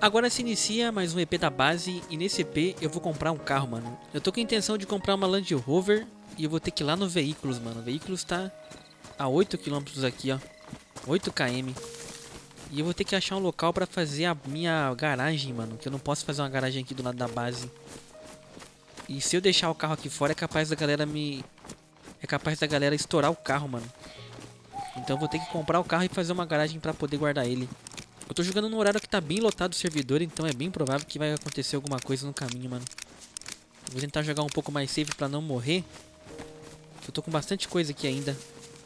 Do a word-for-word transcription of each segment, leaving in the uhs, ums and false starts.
Agora se inicia mais um E P da base e nesse E P eu vou comprar um carro, mano. Eu tô com a intenção de comprar uma Land Rover e eu vou ter que ir lá no Veículos, mano. O Veículos tá a oito quilômetros aqui, ó. oito quilômetros. E eu vou ter que achar um local pra fazer a minha garagem, mano. Que eu não posso fazer uma garagem aqui do lado da base. E se eu deixar o carro aqui fora é capaz da galera me... É capaz da galera estourar o carro, mano. Então eu vou ter que comprar o carro e fazer uma garagem pra poder guardar ele. Eu tô jogando num horário que tá bem lotado o servidor, então é bem provável que vai acontecer alguma coisa no caminho, mano. Vou tentar jogar um pouco mais safe pra não morrer. Eu tô com bastante coisa aqui ainda.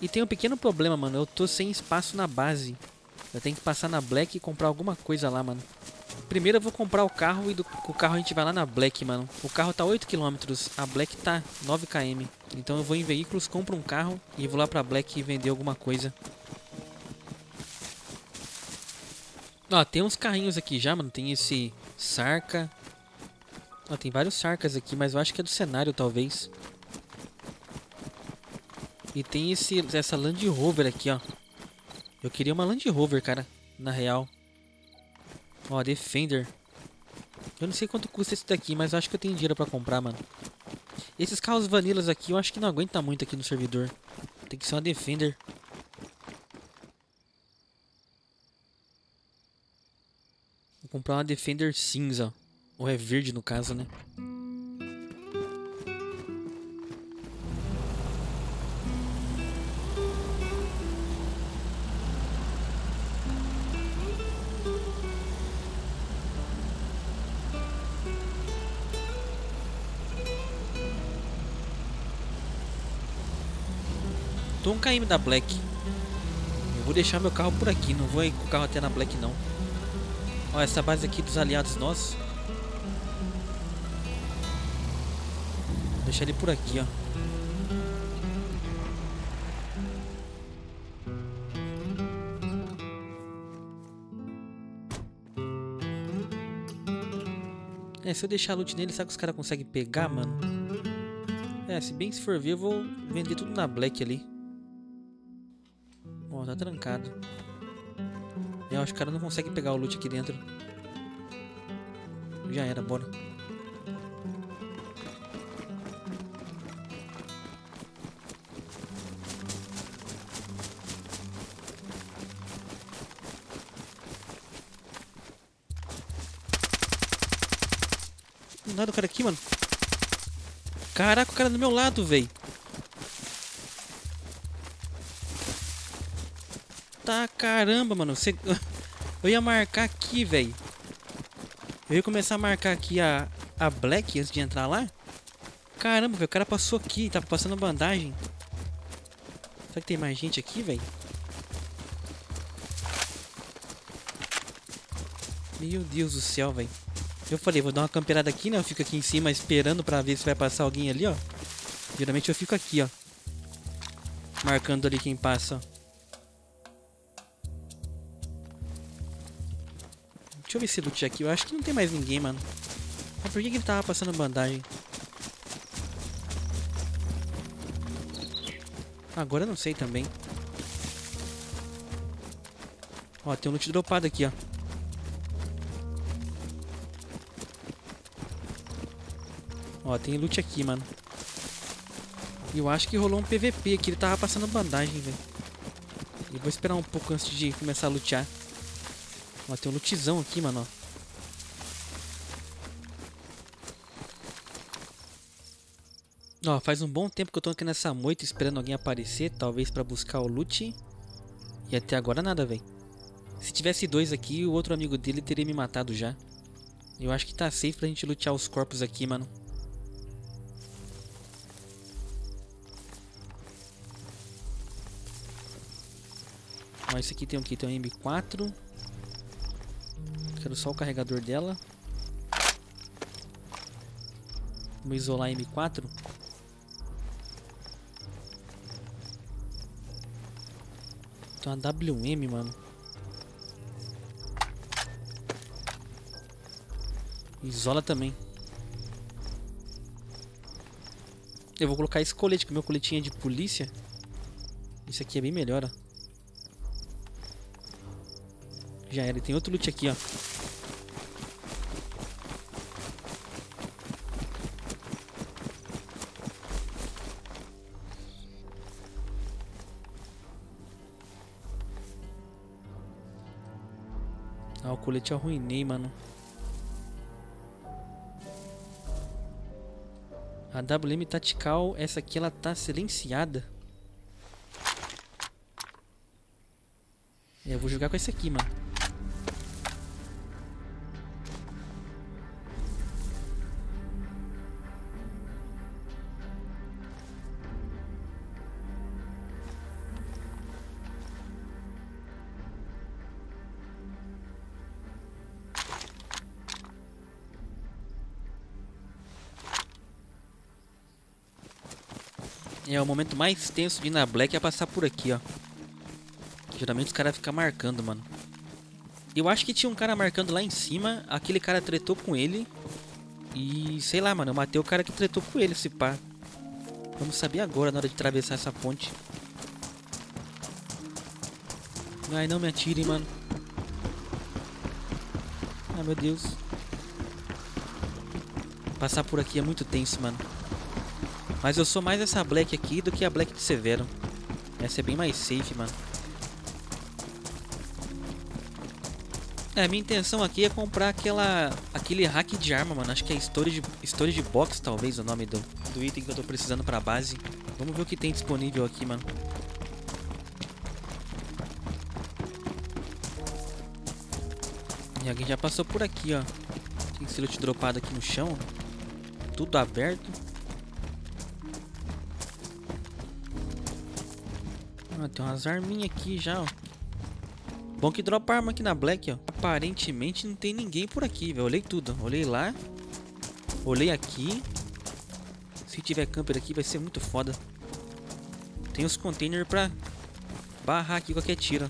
E tem um pequeno problema, mano. Eu tô sem espaço na base. Eu tenho que passar na Black e comprar alguma coisa lá, mano. Primeiro eu vou comprar o carro e do, com o carro a gente vai lá na Black, mano. O carro tá oito quilômetros, a Black tá nove quilômetros. Então eu vou em Veículos, compro um carro e vou lá pra Black e vender alguma coisa. Ó, tem uns carrinhos aqui já, mano. Tem esse Sarca. Ó, tem vários Sarcas aqui, mas eu acho que é do cenário, talvez. E tem esse, essa Land Rover aqui, ó. Eu queria uma Land Rover, cara, na real. Ó, Defender. Eu não sei quanto custa esse daqui, mas eu acho que eu tenho dinheiro pra comprar, mano. Esses carros vanilas aqui, eu acho que não aguenta muito aqui no servidor. Tem que ser uma Defender. Vou comprar uma Defender cinza, ou é verde no caso, né? Tô um km da Black. Eu vou deixar meu carro por aqui, não vou ir com o carro até na Black, não. Ó, essa base aqui dos aliados nossos. Vou deixar ele por aqui, ó. É, se eu deixar a loot nele, será que os caras conseguem pegar, mano? É, se bem que se for ver, eu vou vender tudo na Black ali. Ó, tá trancado. Eu acho que os caras não conseguem pegar o loot aqui dentro. Já era, bora. Nada o cara aqui, mano. Caraca, o cara do meu lado, velho. Tá, caramba, mano. Você... Eu ia marcar aqui, velho. Eu ia começar a marcar aqui a, a Black antes de entrar lá. Caramba, velho. O cara passou aqui. Tava passando bandagem. Será que tem mais gente aqui, velho? Meu Deus do céu, velho. Eu falei, vou dar uma camperada aqui, né? Eu fico aqui em cima esperando pra ver se vai passar alguém ali, ó. Geralmente eu fico aqui, ó. Marcando ali quem passa, ó. Deixa eu ver esse loot aqui. Eu acho que não tem mais ninguém, mano. Mas por que, que ele tava passando bandagem? Agora eu não sei também. Ó, tem um loot dropado aqui, ó. Ó, tem loot aqui, mano. E eu acho que rolou um P V P aqui. Ele tava passando bandagem, velho. Eu vou esperar um pouco antes de começar a lootear. Ó, tem um lootzão aqui, mano, ó. Ó, faz um bom tempo que eu tô aqui nessa moita esperando alguém aparecer, talvez pra buscar o loot. E até agora nada, velho. Se tivesse dois aqui, o outro amigo dele teria me matado já. Eu acho que tá safe pra gente lootear os corpos aqui, mano. Ó, esse aqui tem o que? Tem um M quatro. Quero só o carregador dela. Vamos isolar a M quatro. Tem uma W M, mano. Isola também. Eu vou colocar esse colete, que meu coletinho é de polícia. Isso aqui é bem melhor, ó. Já era, tem outro loot aqui, ó. Ah, o colete arruinei, mano. A W M Tactical, essa aqui, ela tá silenciada. Eu vou jogar com essa aqui, mano. É o momento mais tenso de ir na Black é passar por aqui, ó. Geralmente os caras ficam marcando, mano. Eu acho que tinha um cara marcando lá em cima. Aquele cara tretou com ele. E sei lá, mano. Eu matei o cara que tretou com ele, esse pá. Vamos saber agora na hora de atravessar essa ponte. Ai, não me atirem, mano. Ai, meu Deus. Passar por aqui é muito tenso, mano. Mas eu sou mais essa Black aqui do que a Black de Severo. Essa é bem mais safe, mano. É, a minha intenção aqui é comprar aquela, aquele hack de arma, mano. Acho que é storage, storage box, talvez, o nome do, do item que eu tô precisando pra base. Vamos ver o que tem disponível aqui, mano. E alguém já passou por aqui, ó. Tem esse loot dropado aqui no chão. Tudo aberto. Ah, tem umas arminhas aqui já, ó. Bom que dropa arma aqui na Black, ó. Aparentemente não tem ninguém por aqui, velho. Olhei tudo. Olhei lá. Olhei aqui. Se tiver camper aqui vai ser muito foda. Tem os containers pra barrar aqui qualquer tiro.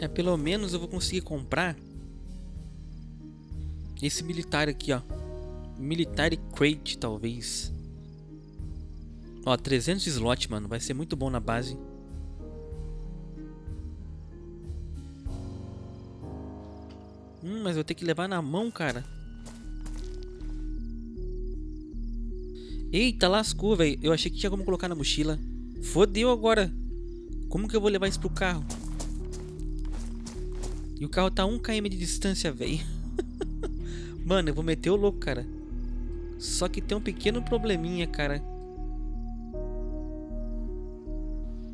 É, pelo menos eu vou conseguir comprar esse militar aqui, ó. Military Crate, talvez. Ó, trezentos slot, mano. Vai ser muito bom na base. Hum, mas eu vou ter que levar na mão, cara. Eita, lascou, velho. Eu achei que tinha como colocar na mochila. Fodeu agora. Como que eu vou levar isso pro carro? E o carro tá um quilômetro de distância, velho. Mano, eu vou meter o louco, cara. Só que tem um pequeno probleminha, cara.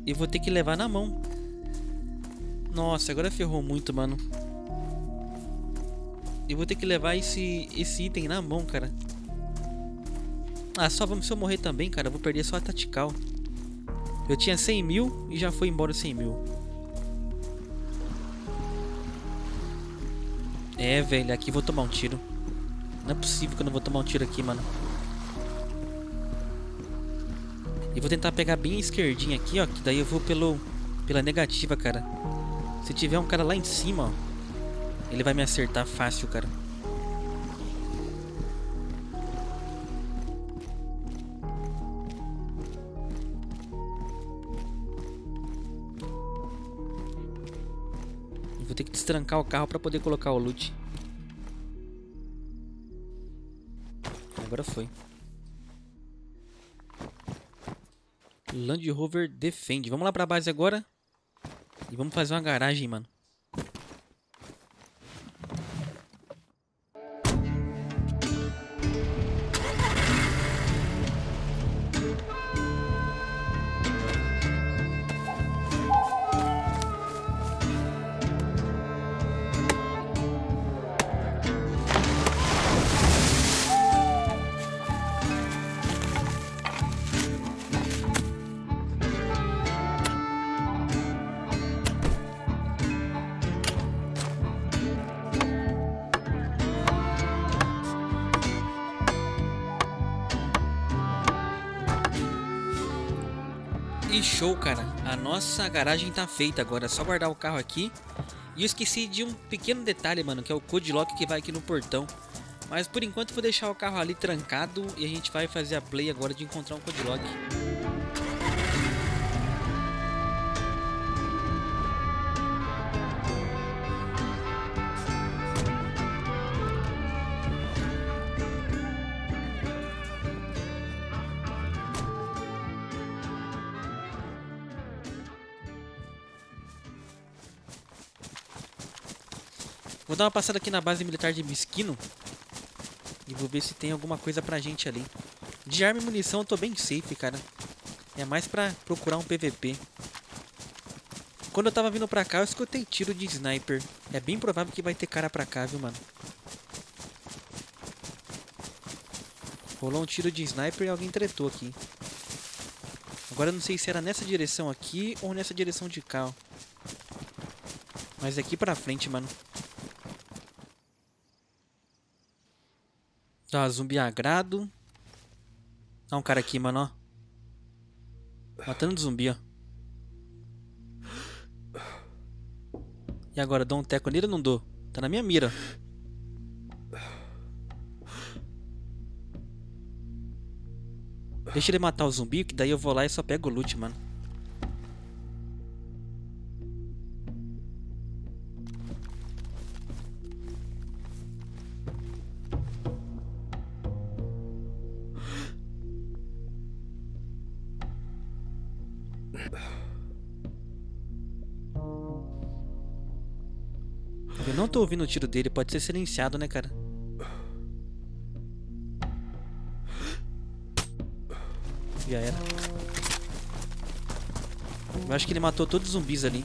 E vou ter que levar na mão. Nossa, agora ferrou muito, mano. Eu vou ter que levar esse, esse item na mão, cara. Ah, só vamos se eu morrer também, cara. Eu vou perder só a Tactical. Eu tinha cem mil e já foi embora cem mil. É, velho. Aqui vou tomar um tiro. Não é possível que eu não vou tomar um tiro aqui, mano. Eu vou tentar pegar bem a esquerdinha aqui, ó. Que daí eu vou pelo, pela negativa, cara. Se tiver um cara lá em cima, ó, ele vai me acertar fácil, cara. Eu vou ter que destrancar o carro pra poder colocar o loot. Agora foi. Land Rover defende. Vamos lá pra base agora. E vamos fazer uma garagem, mano. Show, cara. A nossa garagem tá feita agora. É só guardar o carro aqui. E eu esqueci de um pequeno detalhe, mano, que é o code lock que vai aqui no portão. Mas por enquanto vou deixar o carro ali trancado e a gente vai fazer a play agora de encontrar um code lock. Vou dar uma passada aqui na base militar de Mesquino e vou ver se tem alguma coisa pra gente ali. De arma e munição eu tô bem safe, cara. É mais pra procurar um P V P. Quando eu tava vindo pra cá, eu escutei tiro de sniper. É bem provável que vai ter cara pra cá, viu, mano? Rolou um tiro de sniper e alguém tretou aqui. Agora eu não sei se era nessa direção aqui ou nessa direção de cá, ó. Mas daqui pra frente, mano. Tá, zumbi agrado. Dá um cara aqui, mano, ó. Matando zumbi, ó. E agora, dou um teco nele ou não dou? Tá na minha mira. Deixa ele matar o zumbi, que daí eu vou lá e só pego o loot, mano. Eu não tô ouvindo o tiro dele, pode ser silenciado, né, cara? Já era. Eu acho que ele matou todos os zumbis ali.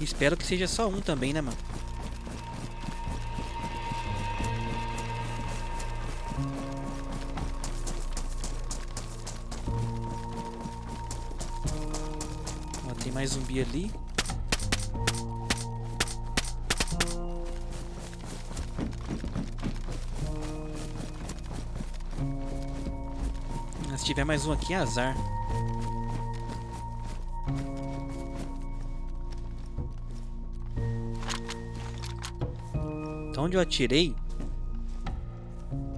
Espero que seja só um também, né, mano? Ó, tem mais zumbi ali. Se tiver mais um aqui, azar. Então, onde eu atirei,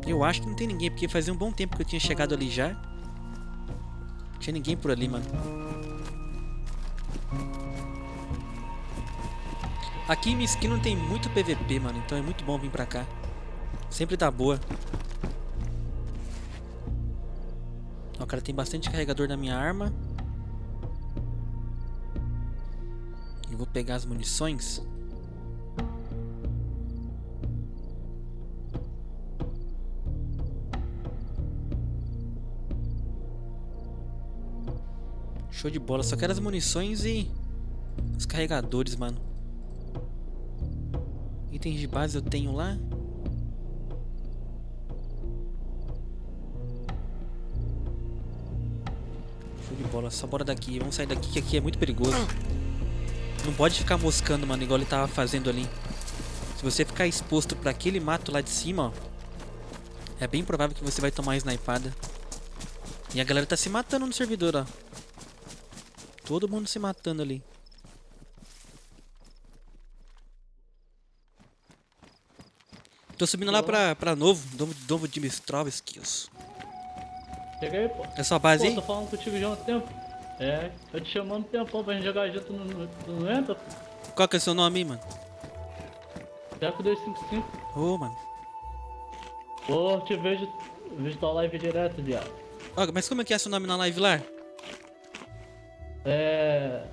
eu acho que não tem ninguém, porque fazia um bom tempo que eu tinha chegado ali já. Não tinha ninguém por ali, mano. Aqui em Mesquino não tem muito P V P, mano, então é muito bom vir pra cá. Sempre tá boa. Cara, tem bastante carregador na minha arma. Eu vou pegar as munições. Show de bola. Só quero as munições e os carregadores, mano. Itens de base eu tenho lá. De bola, só bora daqui, vamos sair daqui que aqui é muito perigoso. Não pode ficar moscando, mano, igual ele tava fazendo ali. Se você ficar exposto pra aquele mato lá de cima, ó, é bem provável que você vai tomar uma snipada. E a galera tá se matando no servidor, ó. Todo mundo se matando ali. Tô subindo lá pra, pra novo, domo, domo de Mistral, skills. Chega aí, pô. É sua base aí? Pô, tô falando contigo já há um tempo. É, tô te chamando um tempão pra gente jogar junto, tu não entra, pô. Qual que é o seu nome aí, mano? Leco dois cinco cinco. Ô, oh, mano. Pô, te vejo, vejo tua live direto, viado. Ó, oh, mas como é que é seu nome na live lá? É...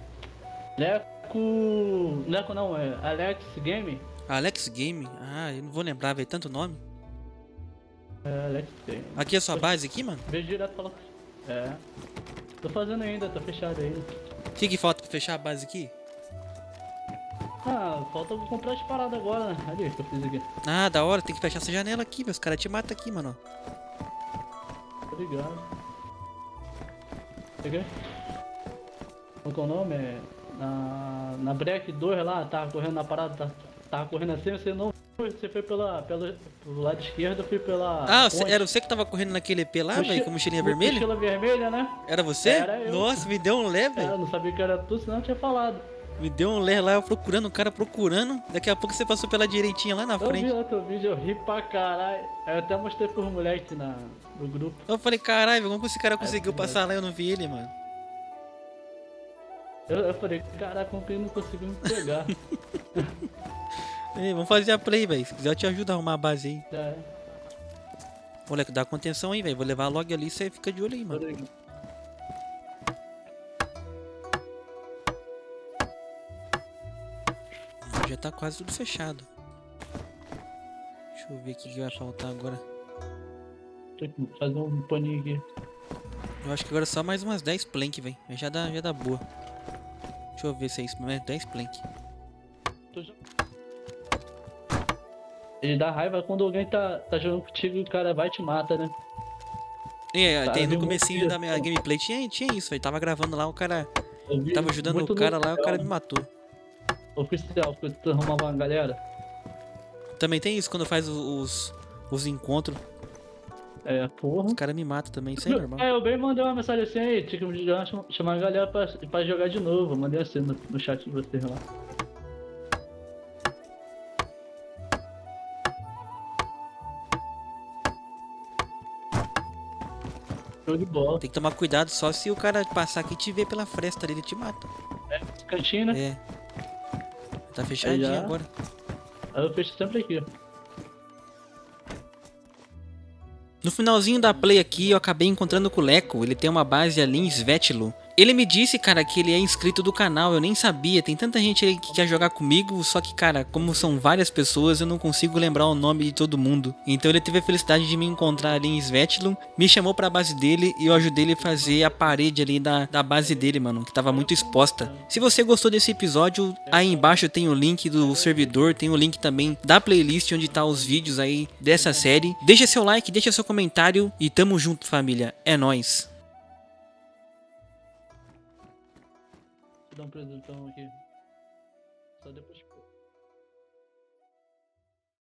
Leco... Leco não, é Alex Game. Alex Game? Ah, eu não vou lembrar, velho, tanto nome. É, aqui é sua base aqui, mano? Vejo direto pra lá. É. Tô fazendo ainda, tá fechado ainda. O que que falta pra fechar a base aqui? Ah, falta comprar as paradas agora, né? Ali que eu fiz aqui. Ah, da hora, tem que fechar essa janela aqui, velho. Os caras te matam aqui, mano. Obrigado. Peguei. Qual que é o nome? É... Na... na Black dois lá, tava correndo na parada, tava, tava correndo assim, você não... Você foi pela, pela, pelo lado esquerdo, eu fui pela... Ah, ponte. Era você que tava correndo naquele E P lá, velho, com mochilinha vermelha? Mochila vermelha, né? Era você? Era eu. Nossa, me deu um lé, velho. Eu não sabia que era tu, senão eu tinha falado. Me deu um lé lá, eu procurando, o cara procurando. Daqui a pouco você passou pela direitinha lá na eu frente. Eu vi outro vídeo, eu ri pra caralho. Eu até mostrei pros moleques na, no grupo. Eu falei, caralho, como que esse cara conseguiu é, passar lá e eu não vi ele, mano? Eu, eu falei, caralho, como que ele não conseguiu me pegar? Ei, vamos fazer a play, velho. Se quiser eu te ajudo a arrumar a base aí. Tá. É. Moleque, dá contenção aí, velho. Vou levar logo ali e você fica de olho aí, mano. já tá quase tudo fechado. Deixa eu ver o que vai faltar agora. Tô aqui, vou fazer um paninho aqui. Eu acho que agora só mais umas dez plank, velho. Já dá, já dá boa. Deixa eu ver se é isso, mais dez plank. Ele dá raiva quando alguém tá, tá jogando contigo e o cara vai e te mata, né? É, tem, no comecinho da minha gameplay tinha, tinha isso, velho. Tava gravando lá, o cara... Tava ajudando o cara lá e o cara me matou. Oficial, porque tu arrumava uma galera. Também tem isso quando faz os, os encontros. É, porra. Os caras me matam também, isso é normal. É, eu bem mandei uma mensagem assim aí, tinha que chamar a galera pra, pra jogar de novo. Eu mandei assim no, no chat de vocês lá. Show de bola. Tem que tomar cuidado só se o cara passar aqui e te ver pela fresta dele, ele te mata. É, cantinho, né? É. Tá fechadinho já... agora. Eu fecho sempre aqui. No finalzinho da play aqui, eu acabei encontrando com o Leco. Ele tem uma base ali em Svetlo. Ele me disse, cara, que ele é inscrito do canal. Eu nem sabia. Tem tanta gente aí que quer jogar comigo. Só que, cara, como são várias pessoas, eu não consigo lembrar o nome de todo mundo. Então ele teve a felicidade de me encontrar ali em Svetlum. Me chamou pra base dele e eu ajudei ele a fazer a parede ali da, da base dele, mano. Que tava muito exposta. Se você gostou desse episódio, aí embaixo tem o link do servidor. Tem o link também da playlist onde tá os vídeos aí dessa série. Deixa seu like, deixa seu comentário. E tamo junto, família. É nóis. Dá um presentão aqui. Só depois.